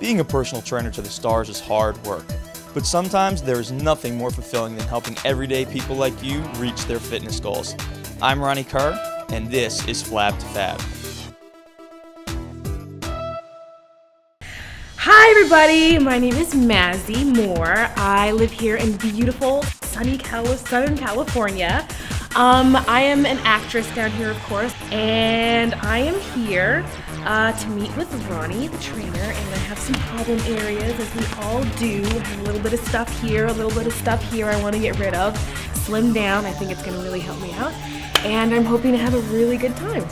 Being a personal trainer to the stars is hard work, but sometimes there is nothing more fulfilling than helping everyday people like you reach their fitness goals. I'm Ronnie Kerr, and this is Flab2Fab. Hi everybody, my name is Mazzie Moore. I live here in beautiful, sunny Southern California. I am an actress down here, of course, and I am here to meet with Ronnie, the trainer, and I have some problem areas, as we all do. I have a little bit of stuff here, a little bit of stuff here I want to get rid of, slim down. I think it's going to really help me out, and I'm hoping to have a really good time.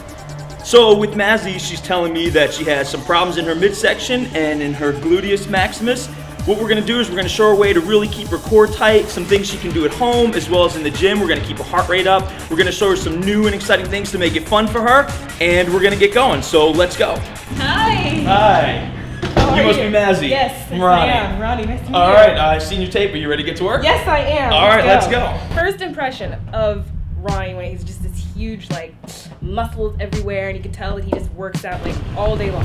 So with Mazzie, she's telling me that she has some problems in her midsection and in her gluteus maximus. What we're going to do is we're going to show her a way to really keep her core tight, some things she can do at home as well as in the gym. We're going to keep her heart rate up. We're going to show her some new and exciting things to make it fun for her, and we're going to get going. So let's go. Hi. Hi. You must be Mazzie. Yes, I'm Ronnie. I am. Ronnie, nice to meet you. All right, I've seen your tape. Are you ready to get to work? Yes, I am. All right, let's go. First impression of Ronnie when he's just this huge, like, muscles everywhere, and you can tell that he just works out like all day long.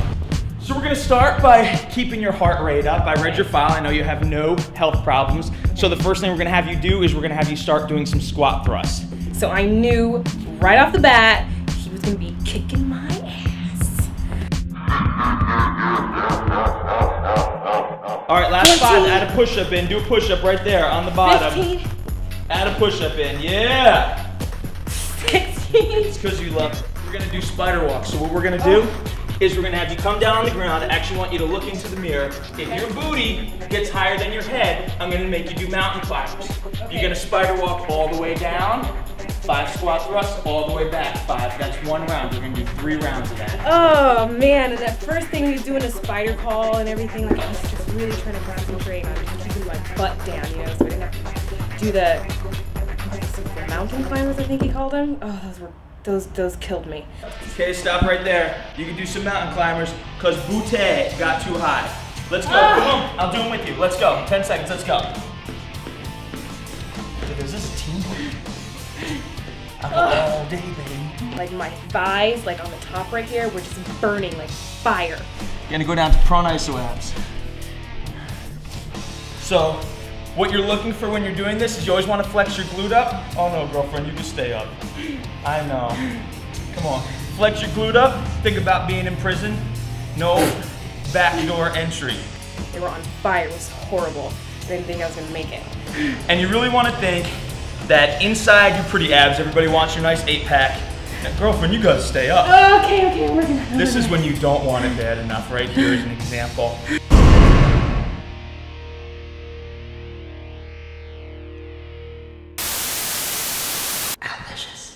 So we're going to start by keeping your heart rate up. I read your file. I know you have no health problems. So the first thing we're going to have you do is we're going to have you start doing some squat thrusts. So I knew right off the bat he was going to be kicking my ass. All right, last 15. Five, add a push-up in. Do a push-up right there on the bottom. 15. Add a push-up in, yeah. 16. It's because you love it. We're gonna do spider walks. So what we're gonna do is we're gonna have you come down on the ground. I actually want you to look into the mirror. If your booty gets higher than your head, I'm gonna make you do mountain climbers. You're gonna spider walk all the way down, 5 squat thrusts, all the way back, 5. That's one round. We're gonna do 3 rounds of that. Oh man, and that first thing he's doing a spider call and everything, like I was just really trying to concentrate on keeping my butt down, you know, so I didn't have to do the mountain climbers, I think he called them. Oh, those killed me. Okay, stop right there. You can do some mountain climbers because Boutte got too high. Let's go. Boom. I'll do them with you. Let's go. 10 seconds. Let's go. Dude, is this a teamwork? I'm all day, baby. Like my thighs, like on the top right here, were just burning like fire. You're gonna go down to prone iso abs. So, what you're looking for when you're doing this is you always want to flex your glute up. Oh no, girlfriend, you can stay up. I know. Come on. Flex your glute up. Think about being in prison. No backdoor entry. They were on fire. It was horrible. I didn't think I was going to make it. And you really want to think that inside your pretty abs, everybody wants your nice 8-pack. Now, girlfriend, you got to stay up. Okay, I'm working. This is when you don't want it bad enough. Right here is an example. Delicious.